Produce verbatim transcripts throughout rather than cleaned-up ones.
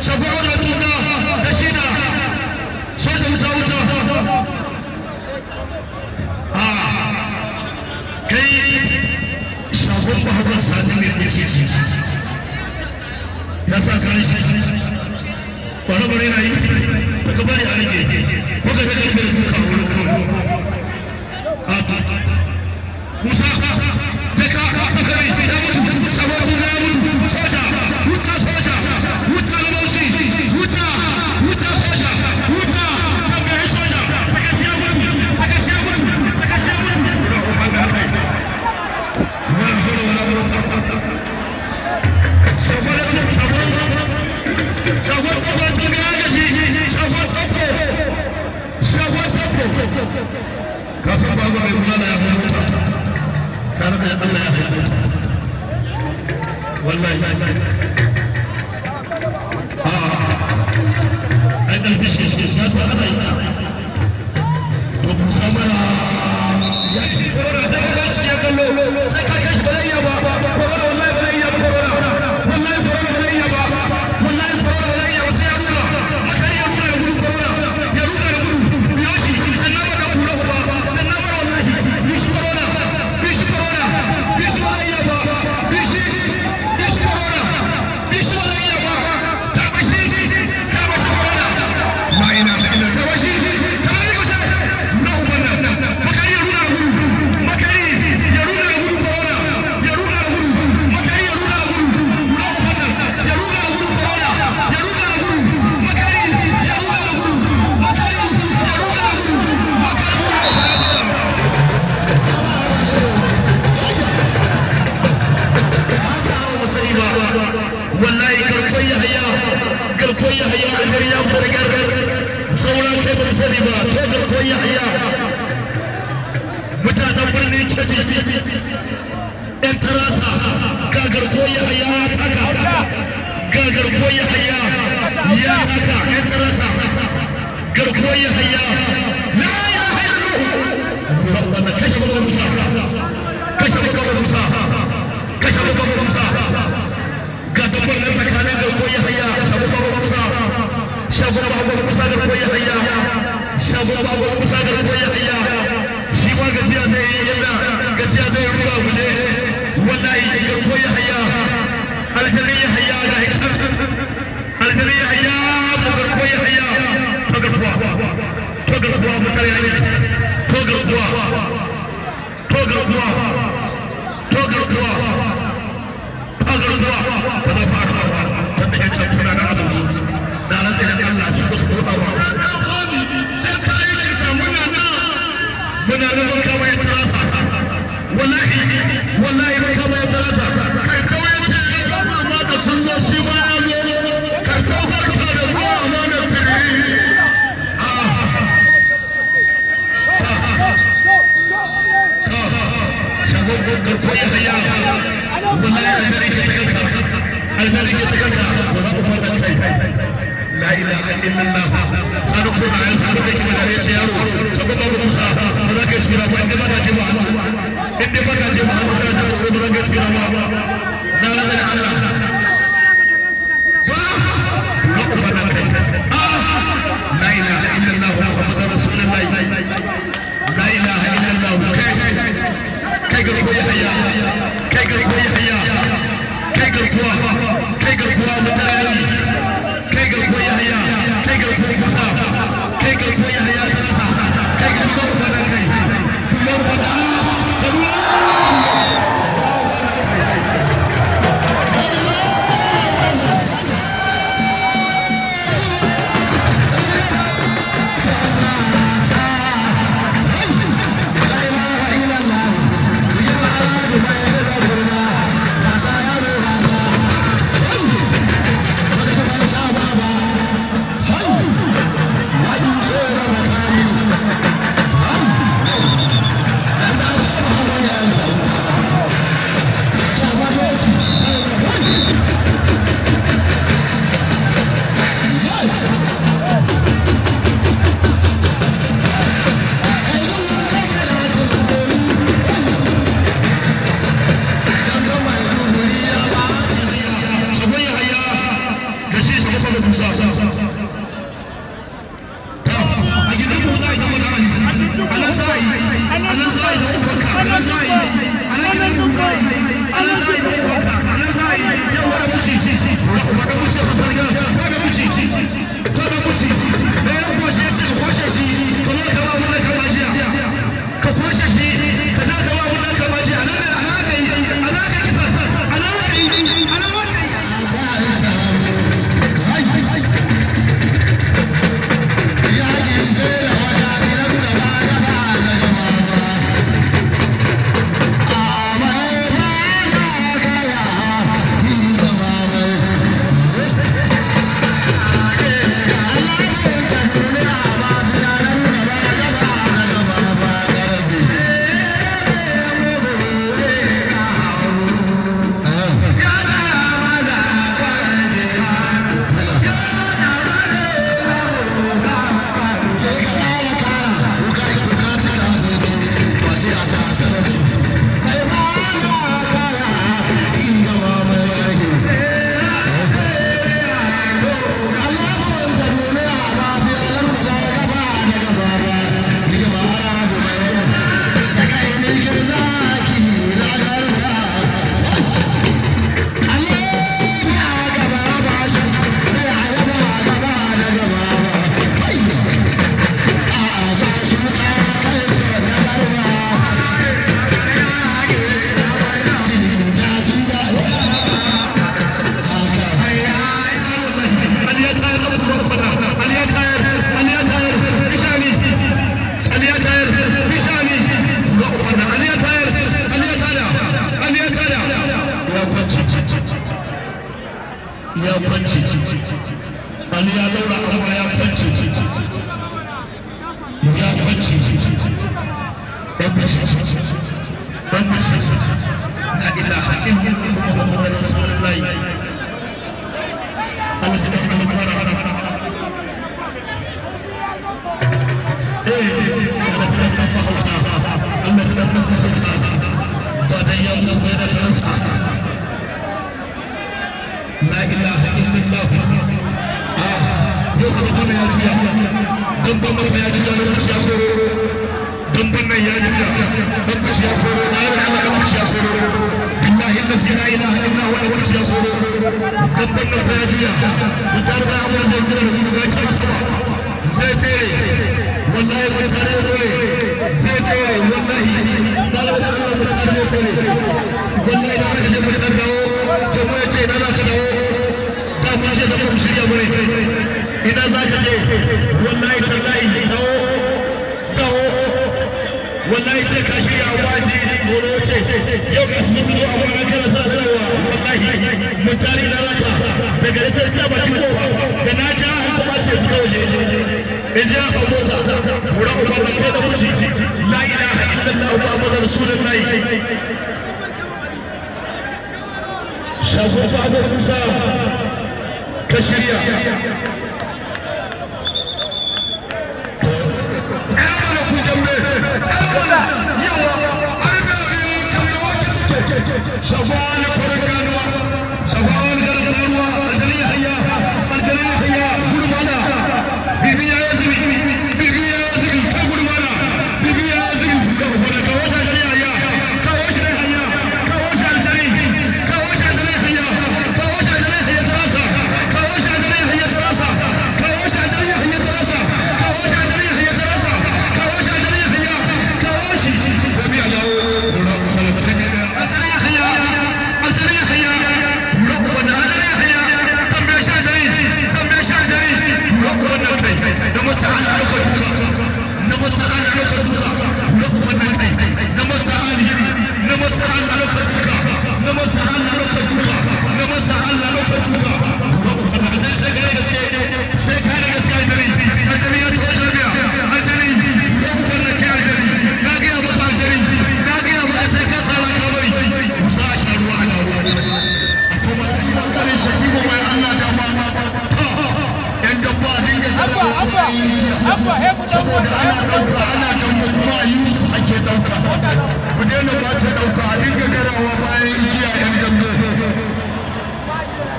Come on. ya fanci Ali ya daura kuma ya fanci ya fanci la ilaha illallah muhammadur rasulullah La ilaha illallah yau da bana ya juya dan bana ya juya da shi asoro dan bana ya juya da shi asoro da Allah da shi asoro billahi la ilaha illa huwa da shi asoro dan bana ya juya mutar da amana da gidan da shi asoro sai sai wallahi mutare dole sai sai wallahi dala da mutare dole wallahi da shi mutar dawo to mai ce da za ka dawo Ina za ka ce wallahi tallahi dawo dawo wallahi ce ka shirya waji tsoro ce yau ka su fito a wannan kana sa sanarwa wallahi mutane da raka daga da ta baki ko da na ja ta bace ta waje in ji aka mota mura uban da kai da muji la ilaha illallah muhammadur rasulullah shafu fa abu musa Kashiriya Amana ku dambe Amana yawa Amana kamna wata take Shafan Qur'anwa Shafan Qur'anwa Azaliya hayya Azaliya hayya Qur'ana Bibi Yazbi Bibi Yazbi ka Qur'ana Bibi Yazbi ka Qur'ana ka wata Azaliya hayya ka wata hayya ka wata Azaliya ka wata Azaliya hayya ka wata Azaliya hayya tarasa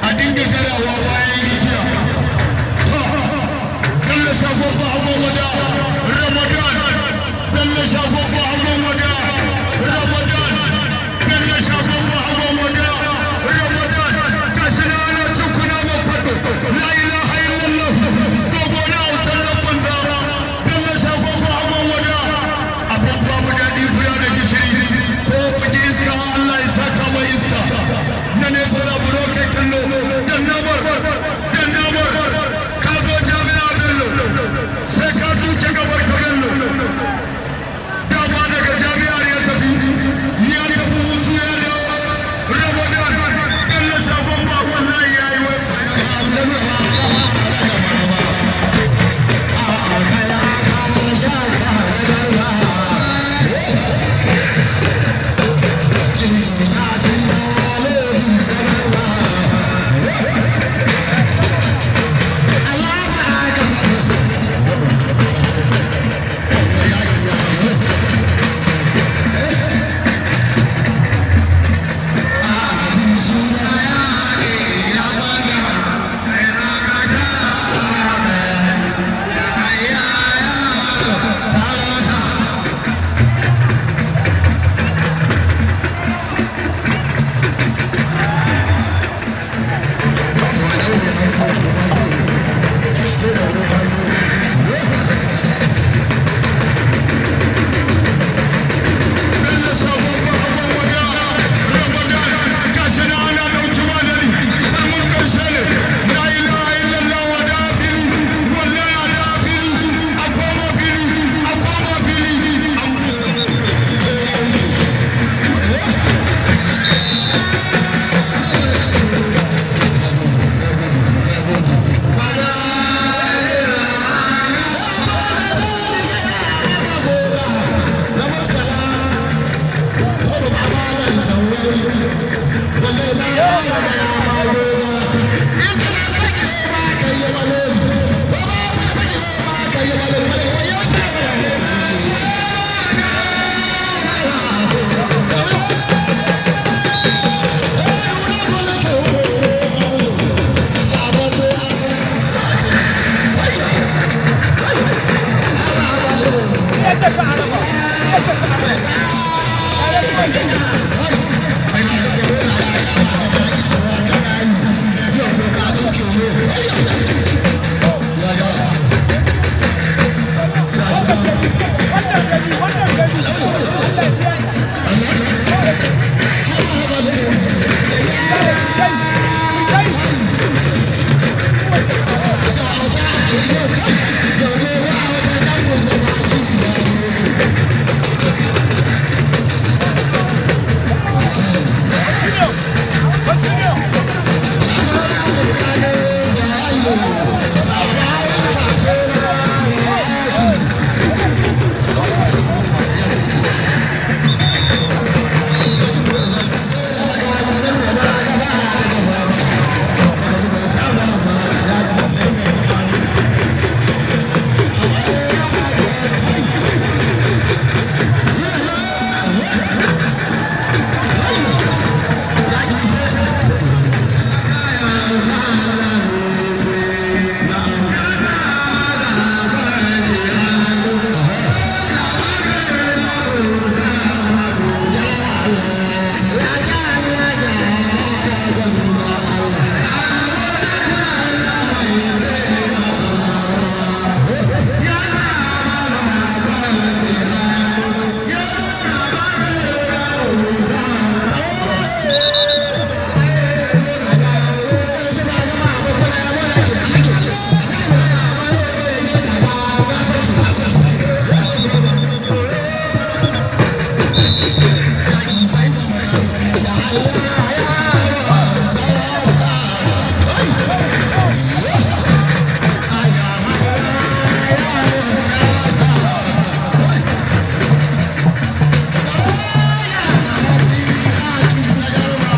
I didn't get it.